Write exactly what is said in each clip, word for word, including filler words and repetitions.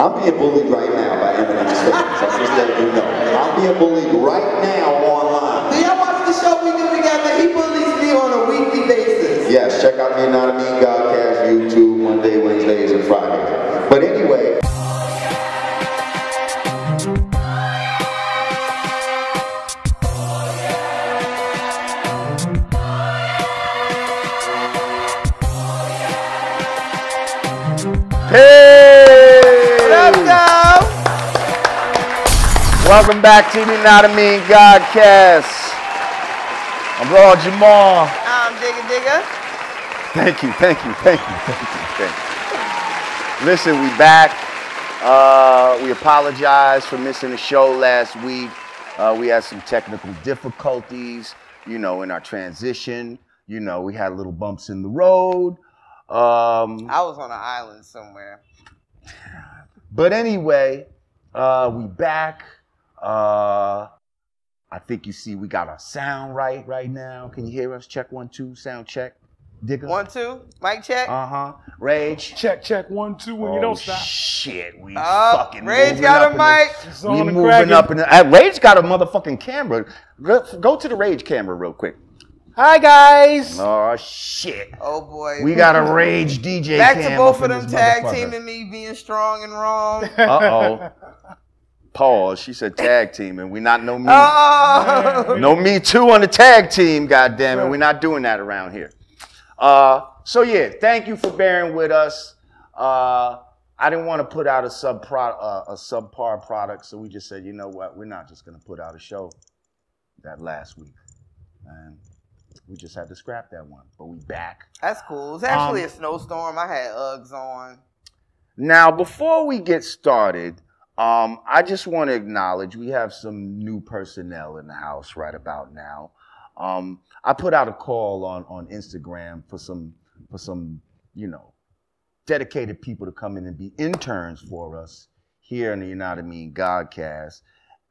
I'm being bullied right now by Eminem's fans. I'm just letting you know. I'm being bullied right now online. Do y'all watch the show we do together? He bullies me on a weekly basis. Yes, check out the Yanadameen Godcast YouTube Monday, Wednesdays, and Fridays. But anyway. Hey! What up, y'all? Welcome back to the Yanadameen Godcast. I'm Lord Jamal. I'm Digga Digga. Thank you, thank you, thank you, thank you, thank you. Listen, we back. Uh, we apologize for missing the show last week. Uh, we had some technical difficulties, you know, in our transition. You know, we had little bumps in the road. Um, I was on an island somewhere. But anyway, uh, we back. Uh, I think you see we got our sound right right now. Can you hear us? Check one, two, sound check. Digga. One, two, mic check. Uh-huh. Rage. Check, check, one, two, when oh, you don't stop. Shit, we uh, fucking Rage got a mic. The, we moving cracking. Up. In the, uh, Rage got a motherfucking camera. Go to the Rage camera real quick. Hi guys! Oh shit! Oh boy! We got a Rage D J. Back to both of them tag teaming me being strong and wrong. Uh oh. Pause. She said tag teaming. We not no me. Oh. No me too on the tag team. God damn it. We're not doing that around here. Uh. So yeah, thank you for bearing with us. Uh. I didn't want to put out a sub pro uh, a subpar product, so we just said, you know what? We're not just gonna put out a show that last week, man. We just had to scrap that one, but we back. That's cool. It's actually um, a snowstorm. I had Uggs on. Now, before we get started, um, I just want to acknowledge we have some new personnel in the house right about now. Um, I put out a call on on Instagram for some for some you know dedicated people to come in and be interns for us here in the Yanadameen Godcast,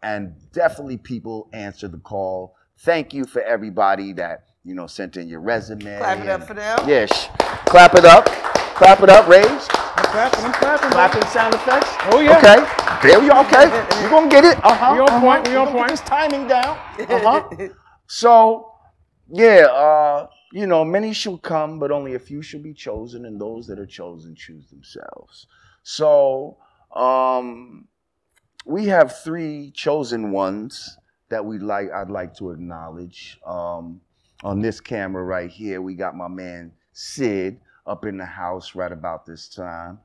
and definitely people answered the call. Thank you for everybody that, you know, sent in your resume. Clap it up for them. Yes. Clap it up. Clap it up, Rage. I'm clapping. I'm clapping. Clapping sound effects. Oh, yeah. Okay. There we are. Okay. We're going to get it. Uh-huh. We on uh-huh. point. We on point. It's timing down. Uh-huh. So, yeah, uh, you know, many shall come, but only a few shall be chosen, and those that are chosen choose themselves. So, um, we have three chosen ones that we like, I'd like to acknowledge. Um, on this camera right here, we got my man Sid up in the house right about this time.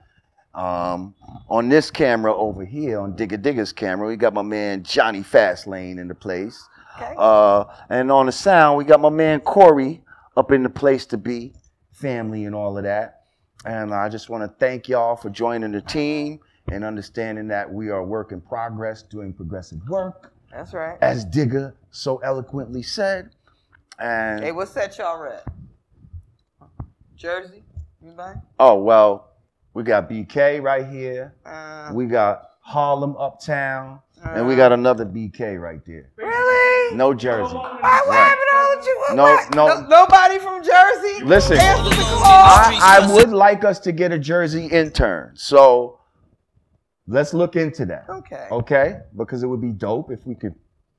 Um, on this camera over here, on Digga Digga's camera, we got my man Johnny Fast Lane in the place. Okay. Uh, and on the sound, we got my man Corey up in the place to be, family and all of that. And I just wanna thank y'all for joining the team and understanding that we are a work in progress, doing progressive work. That's right. As Digga so eloquently said. And hey, what's that y'all read? Jersey? Anybody? Oh, well, we got B K right here. Uh, we got Harlem Uptown. Uh, and we got another B K right there. Really? No Jersey. Why right. What happened all of you? No, what? No, no. Nobody from Jersey? Listen, I, I would like us to get a Jersey intern. So let's look into that. Okay. Okay? Because it would be dope if we could,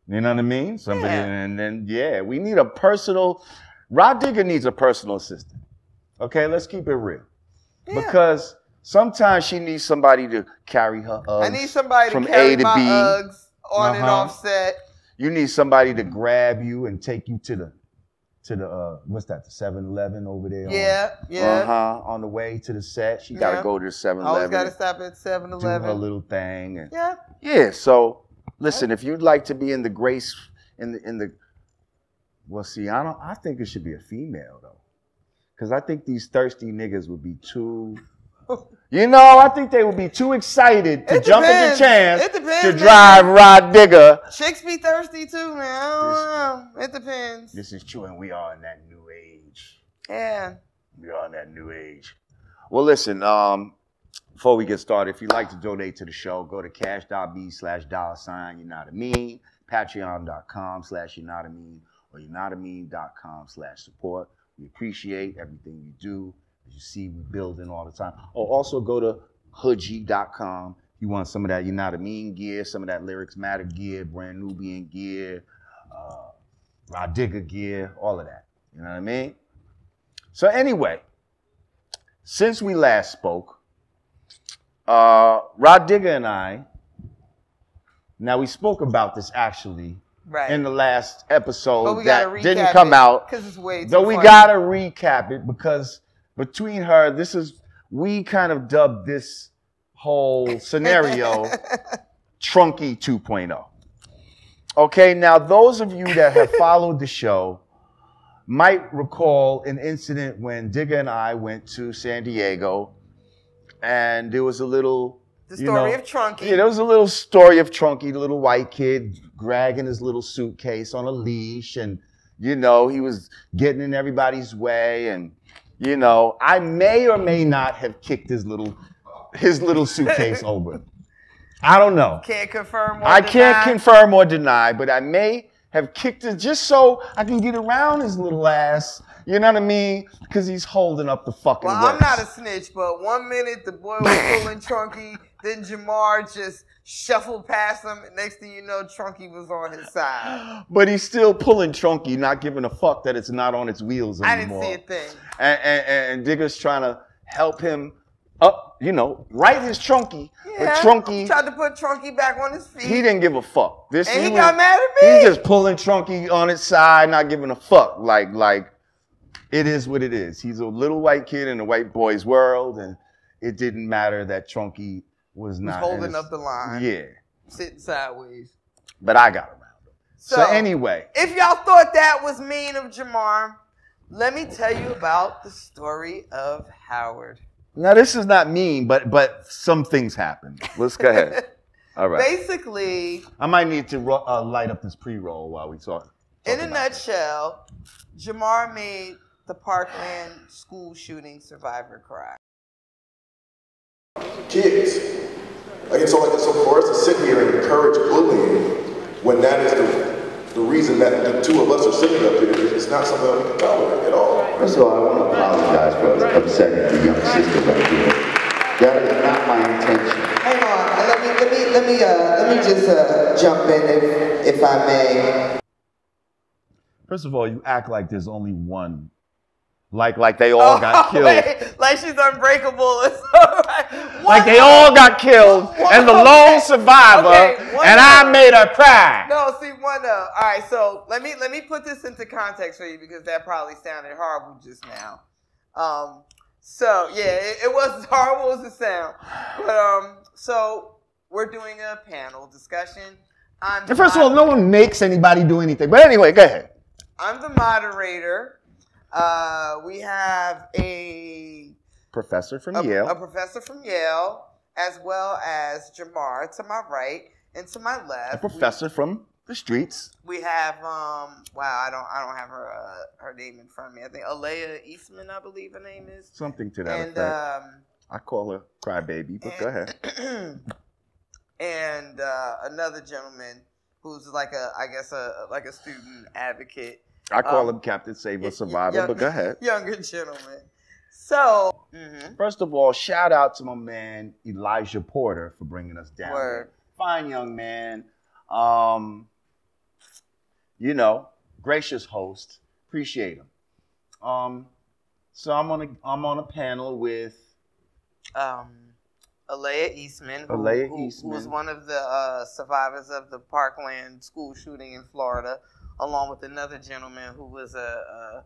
you know what I mean? Somebody, yeah. And then, yeah, we need a personal, Rah Digga needs a personal assistant. Okay, let's keep it real. Yeah. Because sometimes she needs somebody to carry her Uggs. I need somebody from to carry A to my B. Uggs on uh-huh. and offset. You need somebody to grab you and take you to the, to the uh, what's that, the seven eleven over there? Yeah, on, yeah. Uh-huh, on the way to the set. She got to yeah. go to the seven eleven. Always got to stop at seven eleven. Do her little thing. And, yeah. Yeah, so listen, if you'd like to be in the grace, in the, in the, well, see, I don't, I think it should be a female, though. Because I think these thirsty niggas would be too, you know, I think they would be too excited to jump at the chance it depends, to drive man. Rah Digga. Chicks be thirsty too, man. I don't this, know. It depends. This is true, and we are in that new age. Yeah. We are in that new age. Well, listen, um, before we get started, if you'd like to donate to the show, go to cash.b slash dollar sign, you know what I mean, patreon.com slash you know what I mean, or you know what I mean.com slash support. We appreciate everything you do. As you see, we building all the time. Oh, also go to hoodgy dot com You want some of that Yanadameen gear, some of that Lyrics Matter gear, Brand Nubian gear, uh, Rah Digga gear, all of that. You know what I mean? So anyway, since we last spoke, uh, Rah Digga and I, now we spoke about this actually right. in the last episode that didn't come it, out. Because it's way too Though we got to recap it because between her, this is, we kind of dubbed this whole scenario Trunky two point oh. Okay, now those of you that have followed the show might recall an incident when Digga and I went to San Diego and there was a little... The story you know, of Trunky. Yeah, there was a little story of Trunky, the little white kid dragging his little suitcase on a leash and, you know, he was getting in everybody's way and, you know, I may or may not have kicked his little his little suitcase over. I don't know. Can't confirm or I deny. can't confirm or deny, but I may have kicked it just so I can get around his little ass. You know what I mean? Because he's holding up the fucking Well, works. I'm not a snitch, but one minute the boy was pulling Trunky, then Jamar just shuffled past him. Next thing you know, Trunky was on his side. But he's still pulling Trunky, not giving a fuck that it's not on its wheels anymore. I didn't see a thing. And, and, and Digga's trying to help him up, you know, right his Trunky. Yeah, but Trunky tried to put Trunky back on his feet. He didn't give a fuck. This and he, he was, got mad at me. He's just pulling Trunky on its side, not giving a fuck. Like, like, it is what it is. He's a little white kid in a white boy's world, and it didn't matter that Trunky was not holding his, up the line. Yeah, sitting sideways. But I got around him. So, so anyway, if y'all thought that was mean of Jamar, let me tell you about the story of Howard. Now, this is not mean, but but some things happen. Let's go ahead. All right. Basically, I might need to uh, light up this pre-roll while we talk. In a nutshell, this. Jamar made the Parkland school shooting survivor cry. Kids, I get told like this, so for us to sit here and encourage bullying when that is the, the reason that the two of us are sitting up here, it's not something that we can tolerate at all. First of all, I want to apologize for upsetting the young sister right here. That is not my intention. Hang on, let me let me let me uh, let me just uh, jump in if if I may. First of all, you act like there's only one, like like they all oh, got killed, wait, like she's unbreakable. It's all right. Like they all got killed, one, and the lone okay. survivor, okay, and I made her cry. No, see one though. All right, so let me let me put this into context for you because that probably sounded horrible just now. Um, so yeah, it, it was as horrible as it sounds. But um, so we're doing a panel discussion. I'm and first of all, no one makes anybody do anything. But anyway, go ahead. I'm the moderator. Uh, we have a professor from a, Yale, a professor from Yale, as well as Jamar to my right and to my left. A professor we, from the streets. We have um. Wow, I don't I don't have her uh, her name in front of me. I think Aalayah Eastman, I believe her name is something to that and, effect. Um, I call her Crybaby, but and, go ahead. And uh, another gentleman who's like a I guess a like a student advocate. I call um, him Captain Saber Survivor, young, but go ahead. Younger gentleman. So, mm-hmm. First of all, shout out to my man, Elijah Porter, for bringing us down. Word. Fine young man. Um, you know, gracious host. Appreciate him. Um, so I'm on, a, I'm on a panel with... Um, Aalayah Eastman, who, Aalayah who, Eastman. who was one of the uh, survivors of the Parkland school shooting in Florida, along with another gentleman who was a, a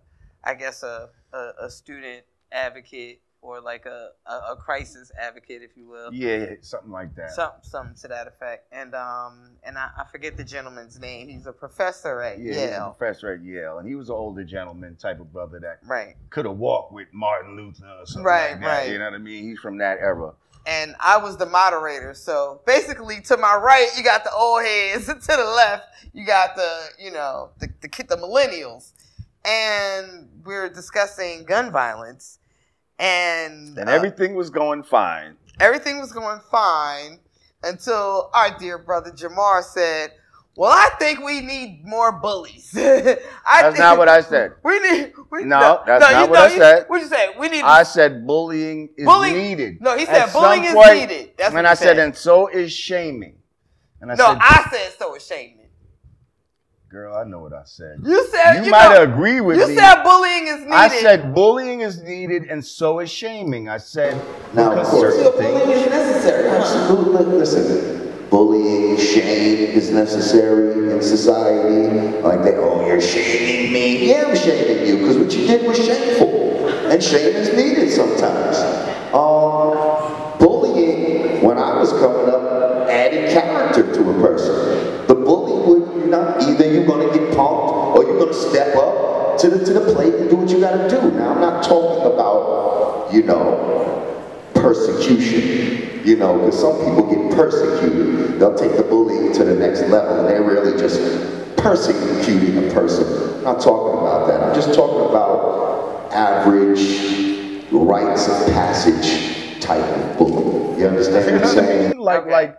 I guess, a, a, a student advocate or like a, a, a crisis advocate, if you will. Yeah, yeah, something like that. Some, something to that effect. And um, and I, I forget the gentleman's name. He's a professor at yeah, Yale. Yeah, he's a professor at Yale. And he was an older gentleman type of brother that right. could have walked with Martin Luther or something right, like that. Right. You know what I mean? He's from that era. And I was the moderator. So basically, to my right, you got the old heads. And to the left, you got the, you know, the, the, the millennials. And we were discussing gun violence. And, and everything uh, was going fine. Everything was going fine until our dear brother Jamar said, Well, I think we need more bullies. I that's not what I said. We need. We, no, no, that's no, not you, what no, I you, said. What you say? We need. I said bullying is bullying, needed. No, he said at bullying is point, needed. That's when what I said, said, and so is shaming. And I no, said, I said so is shaming. Girl, I know what I said. You said you, you might know, agree with you me. You said bullying is needed. I said bullying is needed, and so is shaming. I said now, because of course, certain things. Bullying is necessary. Absolutely, listen. Bullying, shame is necessary in society. Like they, oh, you're shaming me. Yeah, I'm shaming you because what you did was shameful, and shame is needed sometimes. Um, bullying, when I was coming up, added character to a person. The bully would. Not either you're gonna get pumped or you're gonna step up to the to the plate and do what you gotta do. Now I'm not talking about, you know, persecution, you know, because some people get persecuted. They'll take the bullying to the next level and they're really just persecuting a person. I'm not talking about that. I'm just talking about average rites of passage type of bullying. You understand what I'm saying? Like like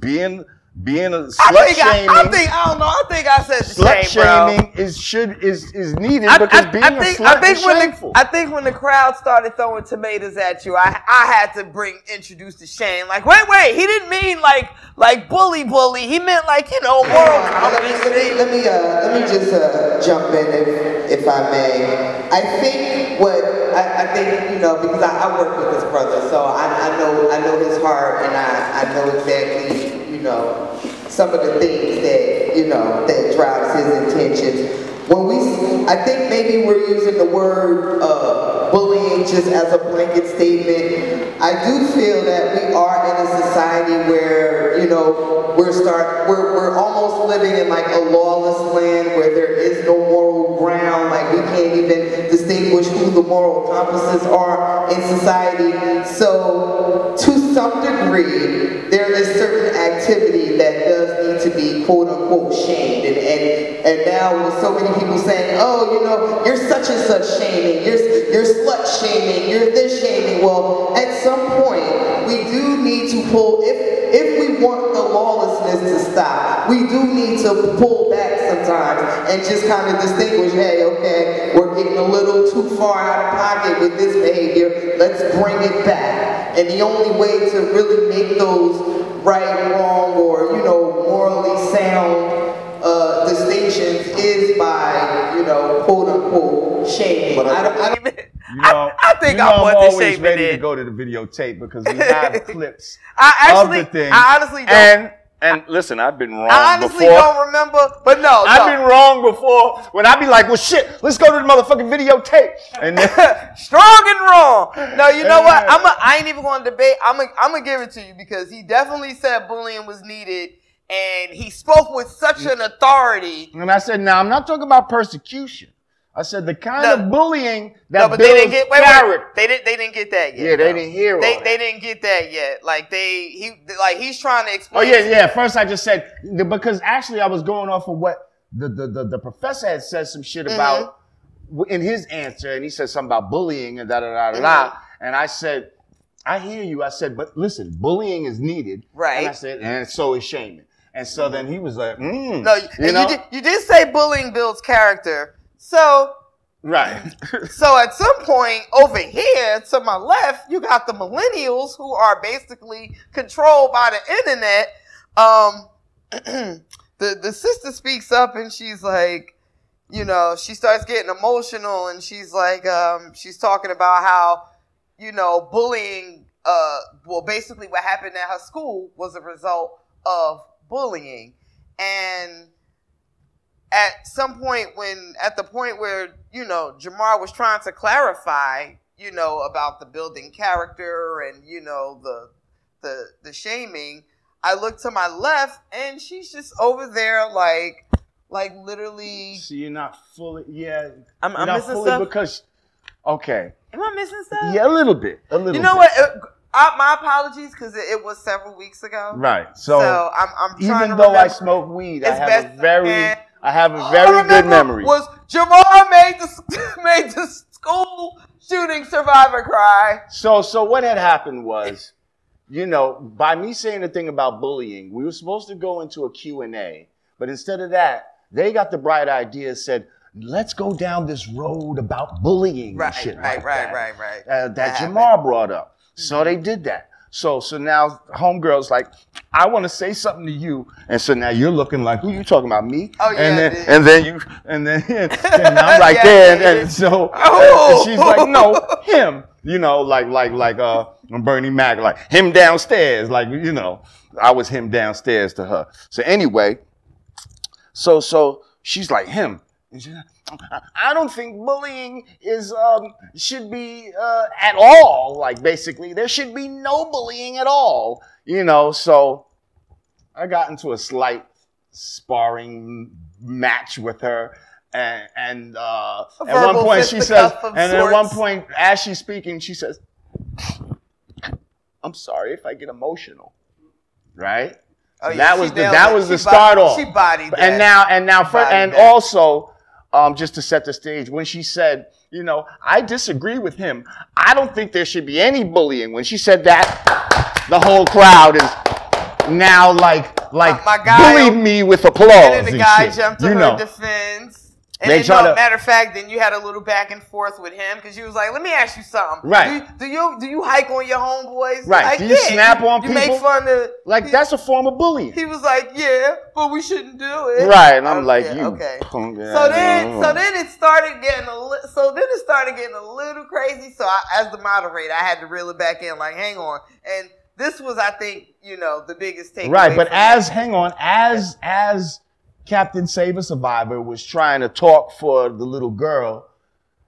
being Being a slut shaming, I, I think I don't know. I think I said slut shaming is should is is needed I, because I, being I think, a slut I think is when shameful. The, I think when the crowd started throwing tomatoes at you, I I had to bring introduce the shame. Like wait wait, he didn't mean like like bully bully. He meant like you know moral. Uh, let, me, let me let me uh let me just uh jump in if if I may. I think what I, I think you know because I, I work with this brother, so I I know I know his heart and I I know exactly. You know, some of the things that, you know, that drives his intentions. When we, I think maybe we're using the word uh, bullying just as a blanket statement. I do feel that we are in a society where, you know, we're start, we're, we're almost living in like a lawless land where there is no moral ground, like we can't even distinguish who the moral compasses are in society. So, to some degree, there is certain activity that does need to be quote unquote shamed. And, and, and now with so many people saying, oh, you know, you're such and such shaming, you're, you're slut shaming, you're this shaming. Well, at some point, we do need to pull, if, if we want the lawlessness to stop, we do need to pull back sometimes and just kind of distinguish, hey, okay, we're getting a little too far out of pocket with this behavior, let's bring it back. And the only way to really make those right, wrong, or, you know, morally sound uh, distinctions is by, you know, quote unquote, shaming. But I, I don't, I don't you know, I, I think you I know want I'm always ready in. To go to the videotape because we have clips I actually, of the thing. I honestly don't. And, and listen, I've been wrong I honestly before. Don't remember, but no, no. I've been wrong before when I be like, well, shit, let's go to the motherfucking videotape. And then strong and wrong. No, you know what? I'm a, I ain't even going to debate. I'm going I'm to give it to you because he definitely said bullying was needed. And he spoke with such an authority. And I said, now, I'm not talking about persecution. I said the kind no, of bullying that no, but builds they didn't get, wait, wait, they didn't they didn't get that yet. Yeah, they no. didn't hear. They all they that. didn't get that yet. Like they he like he's trying to explain. Oh yeah, yeah. First I just said because actually I was going off of what the the the, the professor had said some shit about mm-hmm. in his answer, and he said something about bullying and da da da da. da. Mm-hmm. And I said, I hear you. I said, but listen, bullying is needed. Right. And I said, and so is shaming. And so then he was like, mm, no, you, you, know? you did you did say bullying builds character. So, right. So at some point over here to my left, you got the millennials who are basically controlled by the internet. Um, the, the sister speaks up and she's like, you know, she starts getting emotional and she's like, um, she's talking about how, you know, bullying, uh, well, basically what happened at her school was a result of bullying. And at some point when, at the point where, you know, Jamar was trying to clarify, you know, about the building character and, you know, the, the, the shaming, I looked to my left and she's just over there like, like literally. So you're not fully, yeah. I'm, I'm not missing fully stuff. Because, okay. Am I missing stuff? Yeah, a little bit, a little bit. You know bit. what? It, I, my apologies, because it, it was several weeks ago. Right. So, so I'm, I'm trying even to even though remember. I smoke weed, I have a very, I, I have a very good memory. Was Jamar made the made the school shooting survivor cry? So, so what had happened was, you know, by me saying the thing about bullying, we were supposed to go into a Q and A But instead of that, they got the bright idea, said, let's go down this road about bullying right, and shit right, like right, that. Right, right, right, uh, that, that Jamal happened. Brought up. So mm-hmm. they did that. So so now homegirl's like, I want to say something to you. And so now you're looking like, who you talking about, me? Oh, yeah, and then dude. and then you and then and I'm like yeah, there and, and so oh. and she's like, no, him. You know, like like like uh Bernie Mac, like him downstairs, like you know, I was him downstairs to her. So anyway, so so she's like him. And she's like, I don't think bullying is um, should be uh, at all. Like basically, there should be no bullying at all. You know, so I got into a slight sparring match with her, and and uh, at one point she says, and at one point as she's speaking, she says, "I'm sorry if I get emotional," right? Oh, yeah, that was the that was the start off. She bodied that. And now and now for, and also. Um, just to set the stage, when she said, you know, I disagree with him. I don't think there should be any bullying. When she said that, the whole crowd is now like, like, my, my guy, bullied me with applause. And then the guy shit. jumped to you her know. defense. And they then, no, to, matter of fact, then you had a little back and forth with him because you was like, let me ask you something. Right. Do you, do you, do you hike on your homeboys? Right. Like, do you yeah, snap on you, people? You make fun of. Like, he, that's a form of bullying. He was like, yeah, but we shouldn't do it. Right, and I'm okay, like, you okay. punk ass. So then, so then it started getting a li so then it started getting a little crazy. So I, as the moderator, I had to reel it back in. Like, hang on. And this was, I think, you know, the biggest takeaway. Right, but as that. hang on, as yeah. as Captain Saber Survivor was trying to talk for the little girl,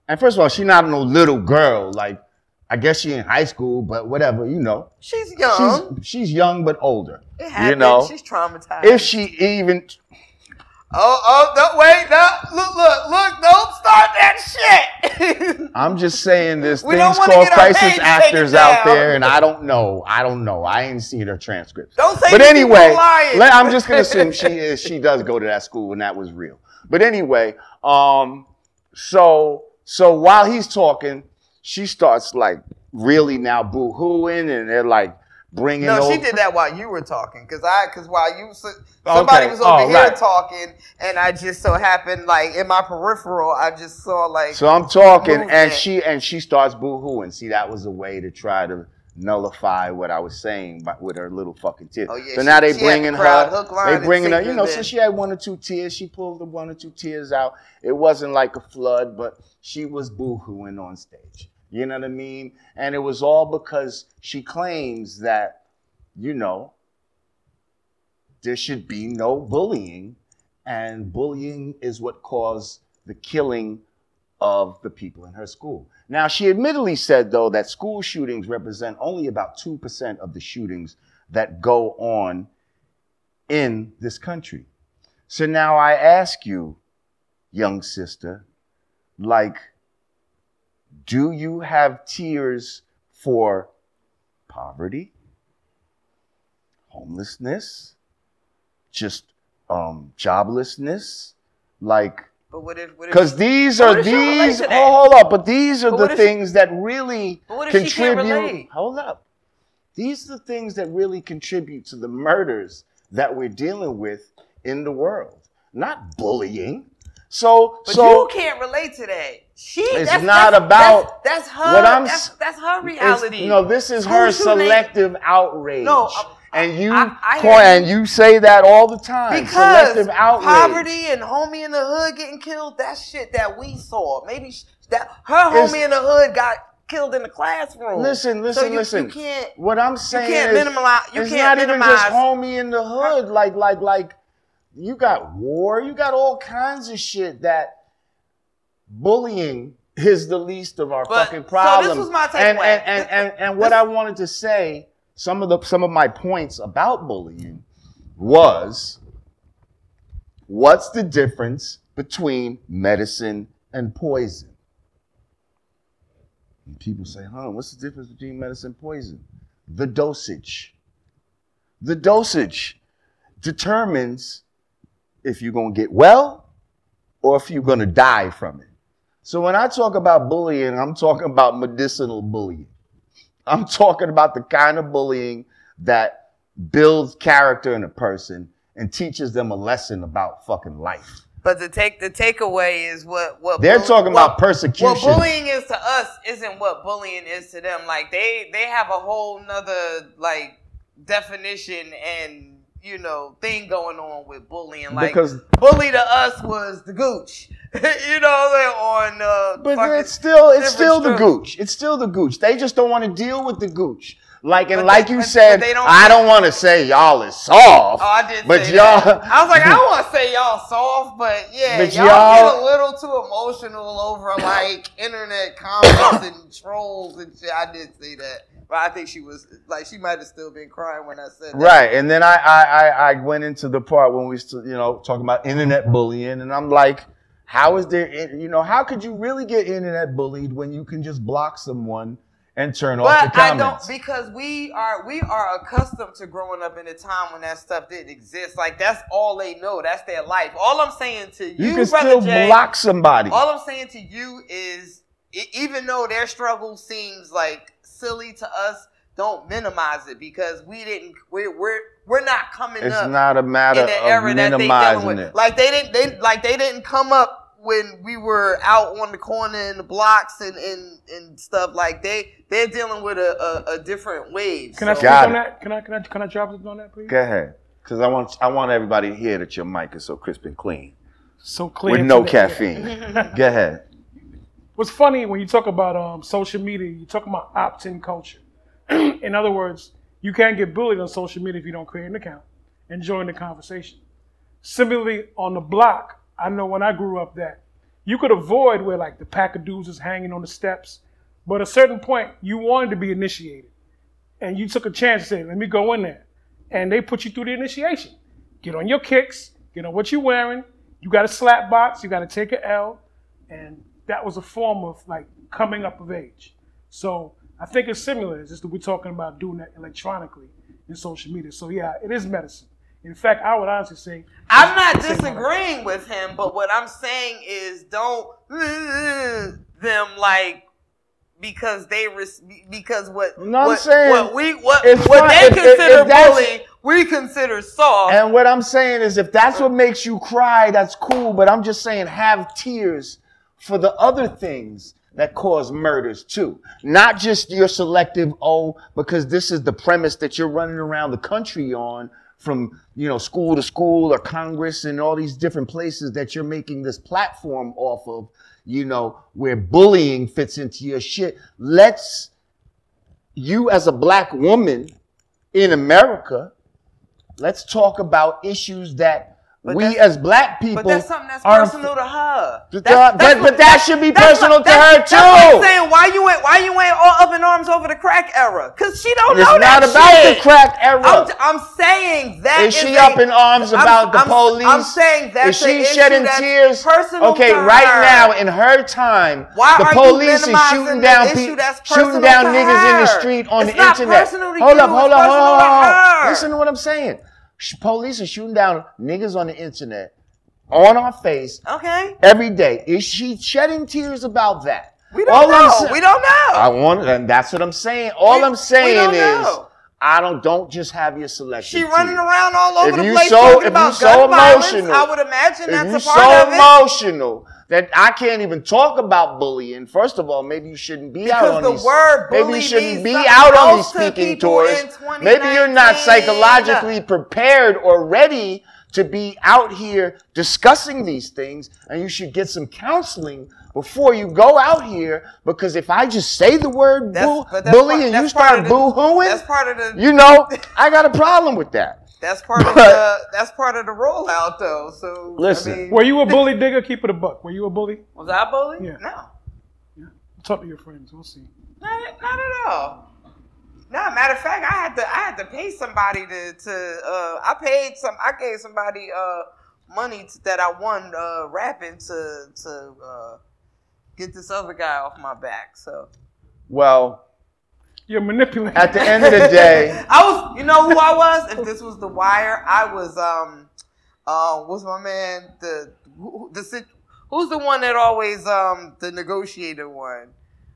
and first of all, she's not no little girl. Like, I guess she in high school, but whatever, you know. She's young. She's, she's young but older. It happened. You know, she's traumatized. If she even. Oh, oh, no, wait, no, look, look, look, don't start that shit. I'm just saying this. We things called crisis actors out there, and I don't know. I don't know. I ain't seen her transcripts. Don't say but anyway, lying. Let, I'm just going to assume she is. She does go to that school, and that was real. But anyway, um, so so while he's talking, she starts like really now boo-hooing, and they're like, Bringing no, over. She did that while you were talking, cause I, cause while you, somebody okay. was over oh, here right. talking, and I just so happened, like in my peripheral, I just saw like. So I'm talking, movement. and she and she starts boo-hooing. See, that was a way to try to nullify what I was saying by, with her little fucking tears. Oh, yeah, so she, now they bringing her, hook, line, they bringing her. You know, since so she had one or two tears, she pulled the one or two tears out. It wasn't like a flood, but she was boo-hooing on stage. You know what I mean? And it was all because she claims that, you know, there should be no bullying. And bullying is what caused the killing of the people in her school. Now, she admittedly said, though, that school shootings represent only about two percent of the shootings that go on in this country. So now I ask you, young sister, like, do you have tears for poverty, homelessness, just um, joblessness, like? But what if? Because these are these. Oh, hold up! But these are but the things she, that really but what if contribute. She can't relate? Hold up! These are the things that really contribute to the murders that we're dealing with in the world. Not bullying. So, but so, you can't relate to that. She, it's that's, not that's, about that's, that's her. What I'm, that's, that's her reality. No, this is her selective outrage. No, I, and you I, I, I and you say that all the time. Because selective outrage, poverty, and homie in the hood getting killed. That shit that we saw. Maybe she, that her homie in the hood got killed in the classroom. Listen, listen, so you, listen. You can't. What I'm saying you can't is, minimalize, you it's can't not minimize. even just homie in the hood. Like, like, like. You got war. You got all kinds of shit that. Bullying is the least of our but, fucking problems. So this was my takeaway. And, and, and, and, and what this, I wanted to say, some of the some of my points about bullying was, what's the difference between medicine and poison? And people say, huh, what's the difference between medicine and poison? The dosage. The dosage determines if you're going to get well or if you're going to die from it. So when I talk about bullying, I'm talking about medicinal bullying. I'm talking about the kind of bullying that builds character in a person and teaches them a lesson about fucking life. But the take the takeaway is what what they're bull, talking what, about persecution. What bullying is to us isn't what bullying is to them. Like they they have a whole nother like definition and you know thing going on with bullying. Like because bully to us was the gooch, you know, on. Uh, but it's still it's still the gooch. It's still the gooch. They just don't want to deal with the gooch. Like and but like they, you said, don't I don't want to say y'all is soft. Oh, I did but say y'all. That. I was like, I don't want to say y'all soft, but yeah, but y'all, y'all get a little too emotional over like internet comments and trolls and shit. I did say that, but I think she was like, she might have still been crying when I said that. Right, and then I I I went into the part when we you know talking about internet bullying, and I'm like, how is there you know how could you really get internet bullied when you can just block someone? And turn but off the comments. I don't, because we are we are accustomed to growing up in a time when that stuff didn't exist. Like that's all they know. That's their life. All I'm saying to you, you can Brother still Jay, block somebody. All I'm saying to you is, even though their struggle seems like silly to us, don't minimize it because we didn't. We're we're we're not coming it's up. It's not a matter in the era of minimizing it. Like they didn't. They like they didn't come up. When we were out on the corner in the blocks and and, and stuff like they they're dealing with a a, a different wave. Can so. I speak on it. that? Can I can I can I drop it on that, please? Go ahead, because I want I want everybody to hear that your mic is so crisp and clean, so clean with no caffeine. Go ahead. What's funny when you talk about um social media, you talk about opt-in culture. In other words, you can't get bullied on social media if you don't create an account and join the conversation. Similarly, on the block. I know when I grew up that you could avoid where like the pack of dudes is hanging on the steps, but at a certain point you wanted to be initiated and you took a chance to say, let me go in there. And they put you through the initiation. Get on your kicks, get on what you're wearing. You got a slap box, you got to take an L. And that was a form of like coming up of age. So I think it's similar. It's just that we're talking about doing that electronically in social media. So yeah, it is medicine. In fact, I would honestly say... I'm not disagreeing with him, but what I'm saying is don't them like because they because what no, what, I'm saying, what we what, what they if, consider if, if bully, we consider soft. And what I'm saying is if that's what makes you cry, that's cool, but I'm just saying have tears for the other things that cause murders too. Not just your selective, oh, because this is the premise that you're running around the country on from you know school to school or Congress and all these different places that you're making this platform off of, you know, where bullying fits into your shit. Let's you as a black woman in America, let's talk about issues that But we as black people, but that's something that's personal to her. That's, that's but what, but that should be personal what, to her too. That's what I'm saying, why you ain't why you ain't all up in arms over the crack era? Because she don't it's know that shit. It's not about the crack era. I'm, I'm saying that is, is she a, up in arms about I'm, the police? I'm saying that is she shedding tears? Personal okay, to right her. Now in her time, why the police is shooting down people, shooting down niggas her. in the street on it's the not internet. Personal to hold you, up, hold up, hold up. Listen to what I'm saying. Police are shooting down niggas on the internet, on our face, okay, every day. Is she shedding tears about that? We don't all know. We don't know. I want, and that's what I'm saying. All we, I'm saying is, know. I don't. Don't just have your selection. She running tears. around all over if the place so, talking about gun violence. So I would imagine that's a part of it. So emotional. That I can't even talk about bullying. First of all, maybe you shouldn't be because out on the these. Word maybe you shouldn't be out on these speaking tours. Maybe you're not psychologically prepared or ready to be out here discussing these things, and you should get some counseling before you go out here. Because if I just say the word boo, bully and you start boo-hooing, that's part of the. You know, I got a problem with that. That's part but, of the that's part of the rollout though. So listen, I mean, were you a bully, Digga? Keep it a buck. Were you a bully? Was I a bully? Yeah. No. Yeah. Talk to your friends. We'll see. Not, not at all. No. Matter of fact, I had to I had to pay somebody to to uh, I paid some I gave somebody uh, money to, that I won uh, rapping to to uh, get this other guy off my back. So. Well. You're manipulating. At the end of the day, I was. You know who I was? If this was The Wire, I was. Um, uh, was my man the who, the who's the one that always um the negotiator one?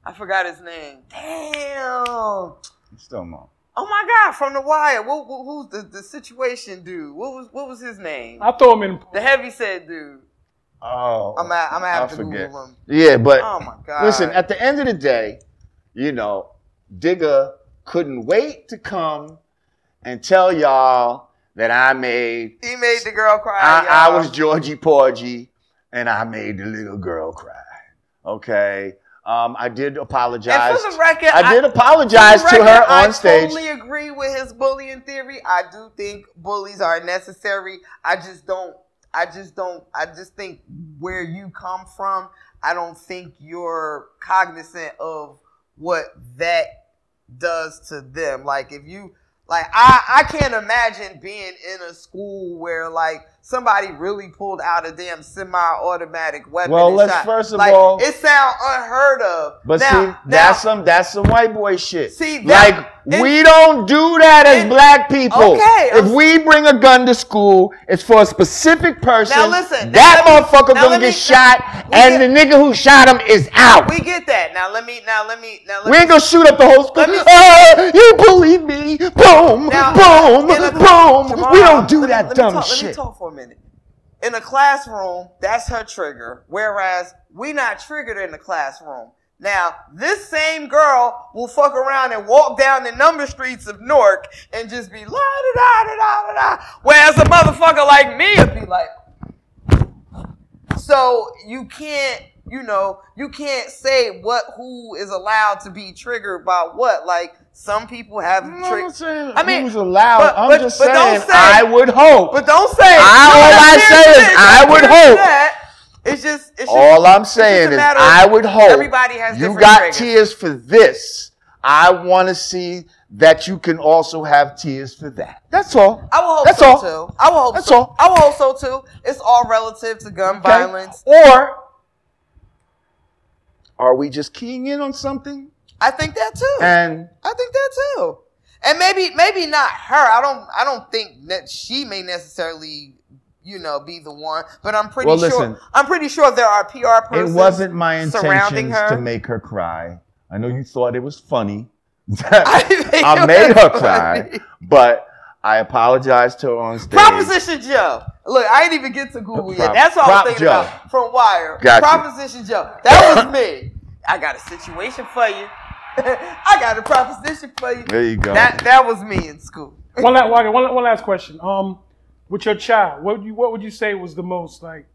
I forgot his name. Damn. You still know. Oh my God! From The Wire, what, what, who's the, the situation dude? What was what was his name? I throw him in the heavyset dude. Oh, I'm at, I'm at I to forget. Google him. Yeah, but oh my God! Listen, at the end of the day, you know, Digga couldn't wait to come and tell y'all that I made he made the girl cry. I, I was Georgie Porgie, and I made the little girl cry. Okay. Um, I did apologize. And for the record, I, I did apologize record, to her on I stage. I totally agree with his bullying theory. I do think bullies are necessary. I just don't. I just don't. I just think where you come from, I don't think you're cognizant of what that does to them. Like if you, like I, I can't imagine being in a school where like. Somebody really pulled out a damn semi-automatic weapon. Well, let's shot. first of like, all, it sounds unheard of. But now, see, now, that's some that's some white boy shit. See, that, like it, we don't do that as it, black people. Okay, if I'm, we bring a gun to school, it's for a specific person. Now listen, that now motherfucker me, gonna me, get shot, and get, the nigga who shot him is out. We get that. Now let me. Now let me. Now let we me, ain't gonna shoot up the whole school. Me, oh, you bullied me. Boom, now, boom, now, boom. Tomorrow, we don't do that me, dumb talk, shit. Let me talk for a minute. Minute. In a classroom, that's her trigger, whereas we not triggered in the classroom. Now, this same girl will fuck around and walk down the number streets of Newark and just be la-da-da-da-da-da-da, whereas a motherfucker like me would be like... So you can't, you know, you can't say what, who is allowed to be triggered by what, like... Some people have tricks. I mean, who's allowed? But, I'm but, just but saying. Say, I would hope. But don't say. I, all I say is, I would hope. That. It's just. It's all just, I'm saying is, I would hope. Everybody has. You got triggers. Tears for this. I want to see that you can also have tears for that. That's all. I will hope That's so all. too. I will hope. That's so. all. I will hope so too. It's all relative to gun okay. violence. Or are we just keying in on something? I think that too. And I think that too. And maybe, maybe not her. I don't. I don't think that she may necessarily, you know, be the one. But I'm pretty well, sure. Listen, I'm pretty sure there are P R persons. It wasn't my intention to make her cry. I know you thought it was funny. I, I made her funny. cry, but I apologized to her on stage. Proposition Joe. Look, I ain't even get to Google yet. That's all Prop I'm thinking Joe. about from Wire. Gotcha. Proposition Joe. That was me. I got a situation for you. I got a proposition for you. There you go. That that was me in school. one, last, one, one last question. Um, with your child, what would you what would you say was the most like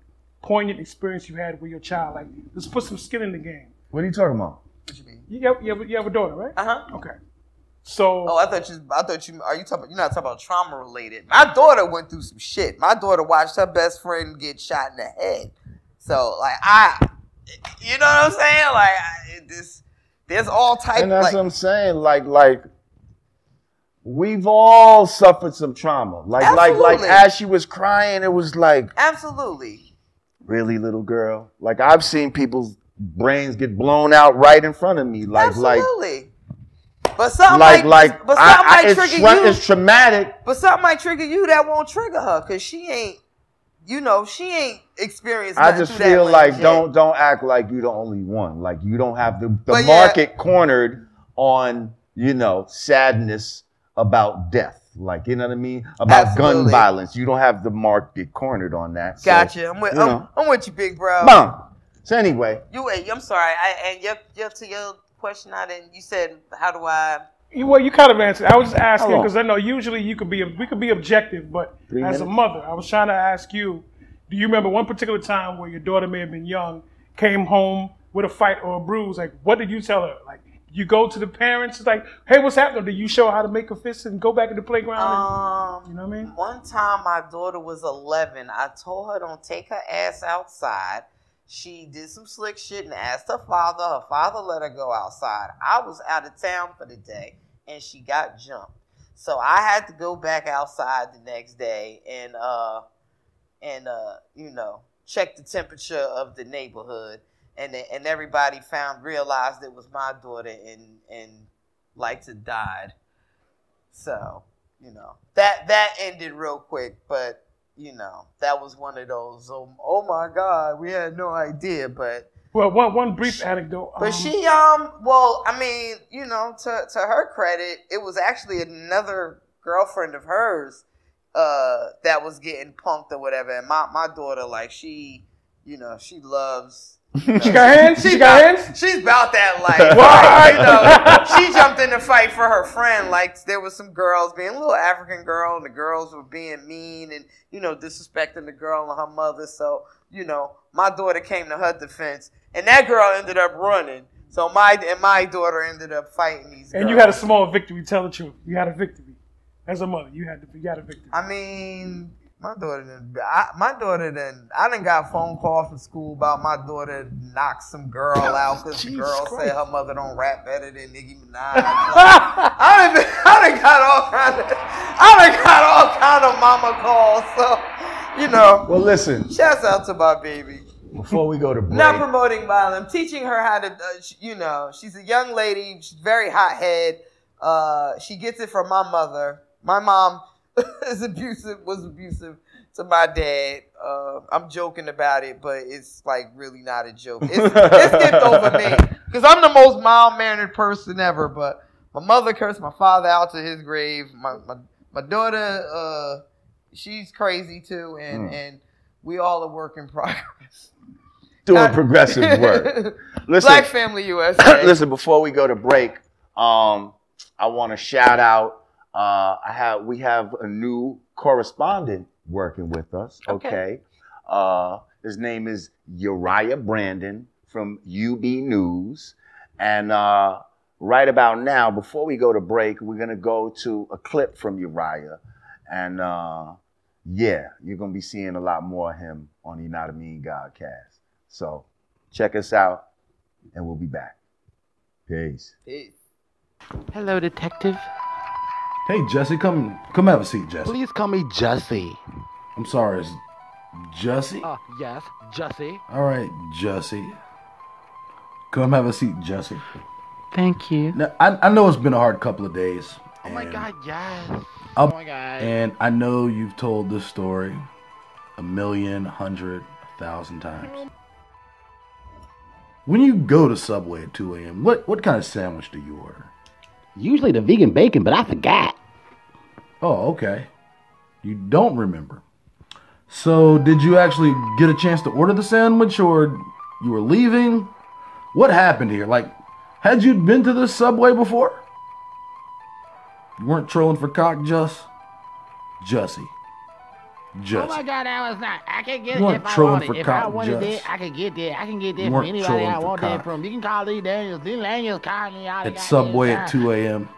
poignant experience you had with your child? Like, let's put some skin in the game. What are you talking about? What you mean? You have, you have, you have a daughter, right? Uh huh. Okay. So. Oh, I thought you. I thought you. Are you talking? You're not talking about trauma related. My daughter went through some shit. My daughter watched her best friend get shot in the head. So like I, you know what I'm saying? Like I, this. There's all types. And that's like, what I'm saying. Like, like we've all suffered some trauma. Like, absolutely. like, like as she was crying, it was like, absolutely. Really, little girl. Like I've seen people's brains get blown out right in front of me. Like, absolutely. like, but something like, like, like but something I, I, might trigger tra you. It's traumatic. But something might trigger you that won't trigger her because she ain't. You know, she ain't experienced I just feel like yet. don't don't act like you're the only one. Like you don't have the, the market yeah. cornered on, you know, sadness about death. Like, you know what I mean? About Absolutely. gun violence. You don't have the market cornered on that. Gotcha. So, I'm, with, you know. I'm, I'm with you, big bro. Mom. So anyway. You wait, I'm sorry. I and yep, yep to your question I didn't you said how do I Well, you kind of answered. I was just asking because I know usually you could be we could be objective, but Three as minutes. a mother, I was trying to ask you: do you remember one particular time where your daughter may have been young, came home with a fight or a bruise? Like, what did you tell her? Like, you go to the parents, it's like, "Hey, what's happening?" Did you show her how to make a fist and go back to the playground? Um, and, you know what I mean? One time, my daughter was eleven. I told her, "Don't take her ass outside." She did some slick shit and asked her father. Her father let her go outside. I was out of town for the day, and she got jumped. So I had to go back outside the next day and, uh, and uh, you know, check the temperature of the neighborhood. And and everybody found realized it was my daughter and and liked to died. So you know that that ended real quick, but. You know, that was one of those, oh, oh my God, we had no idea, but Well, one, one brief she, anecdote. But um, she, um, well, I mean, you know, to, to her credit, it was actually another girlfriend of hers uh, that was getting punked or whatever. And my, my daughter, like, she, you know, she loves... You know, she got hands? She, she got about, hands? She's about that life. Like, you know, she jumped in the fight for her friend. Like, there was some girls being a little African girl, and the girls were being mean and, you know, disrespecting the girl and her mother. So, you know, my daughter came to her defense. And that girl ended up running. So my and my daughter ended up fighting these. And girls. You had a small victory. Tell the truth, you had a victory as a mother. You had to, you had a victory. I mean, my daughter didn't. I, my daughter didn't. I didn't got a phone call from school about my daughter knocked some girl out because the girl Christ. said her mother don't rap better than Nicki Minaj. Like, I done I done got all kind of I done got all kind of mama calls. So you know. Well, listen. Shouts out to my baby. Before we go to break. Not promoting violence. Teaching her how to, uh, she, you know, she's a young lady. She's very hothead. Uh, she gets it from my mother. My mom is abusive, was abusive to my dad. Uh, I'm joking about it, but it's like really not a joke. It's, it's skipped over me because I'm the most mild-mannered person ever. But my mother cursed my father out to his grave. My my, my daughter, uh, she's crazy too, and mm. and we all a work in progress. Doing Not, progressive work. Listen, Black Family U S A. Listen, before we go to break, um, I want to shout out. Uh, I have we have a new correspondent working with us. Okay. okay. Uh, his name is Uriah Brandon from U B News, and uh, right about now, before we go to break, we're gonna go to a clip from Uriah, and. Uh, Yeah, you're going to be seeing a lot more of him on the Yanadameen Godcast. So check us out, and we'll be back. Peace. Peace. Hello, detective. Hey, Jussie. Come come have a seat, Jussie. Please call me Jussie. I'm sorry. It's Jussie? Uh, yes, Jussie. All right, Jussie. Come have a seat, Jussie. Thank you. Now, I, I know it's been a hard couple of days. Oh, my God, yes. Oh my God. And I know you've told this story a million, hundred, thousand times. When you go to Subway at two A M, what, what kind of sandwich do you order? Usually the vegan bacon, but I forgot. Oh, okay. You don't remember. So did you actually get a chance to order the sandwich, or you were leaving? What happened here? Like, had you been to this Subway before? You weren't trolling for cock, Just? Jussie. Jussie. Oh my God, I was not. I can get you it if I want it. If I wanted it, I can get that. I can get that from anybody I want that from. You can call Lee Daniels. Lee Daniels called me out. At Subway at two A M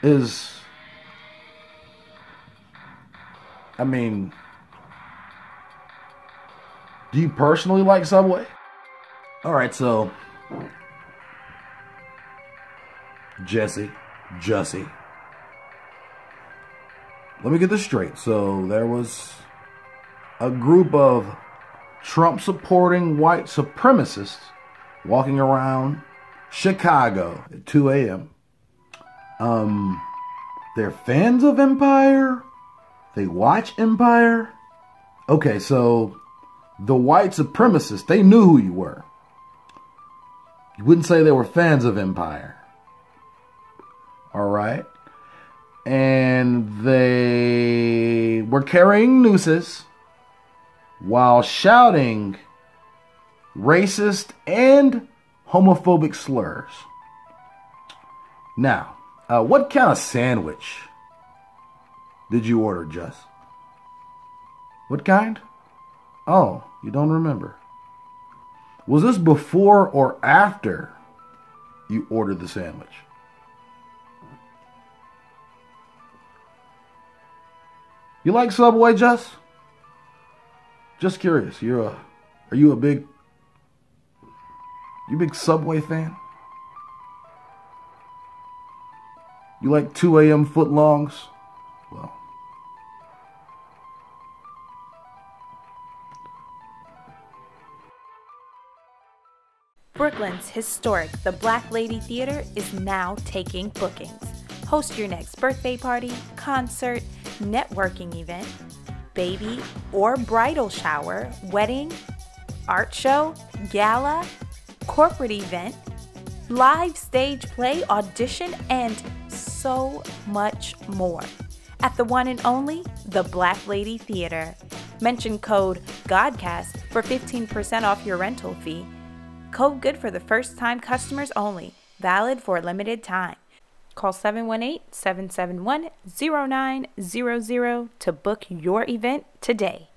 Is... I mean... Do you personally like Subway? Alright, so... Jussie, Jussie. Let me get this straight. So there was a group of Trump-supporting white supremacists walking around Chicago at two A M Um, they're fans of Empire. They watch Empire. Okay, so the white supremacists, they knew who you were. You wouldn't say they were fans of Empire. All right, and they were carrying nooses while shouting racist and homophobic slurs. Now, uh, what kind of sandwich did you order, Jess? What kind? Oh, you don't remember. Was this before or after you ordered the sandwich? You like Subway, Jess? Just curious. You're a, are you a big, you big Subway fan? You like two A M footlongs? Well, Brooklyn's historic The Black Lady Theater is now taking bookings. Host your next birthday party, concert, networking event. baby or bridal shower, wedding, art show, gala, corporate event, live stage play, audition, and so much more at the one and only The Black Lady Theater. Mention code GODCAST for fifteen percent off your rental fee. Code good for the first-time customers only. Valid for a limited time. Call seven one eight, seven seven one, zero nine zero zero to book your event today.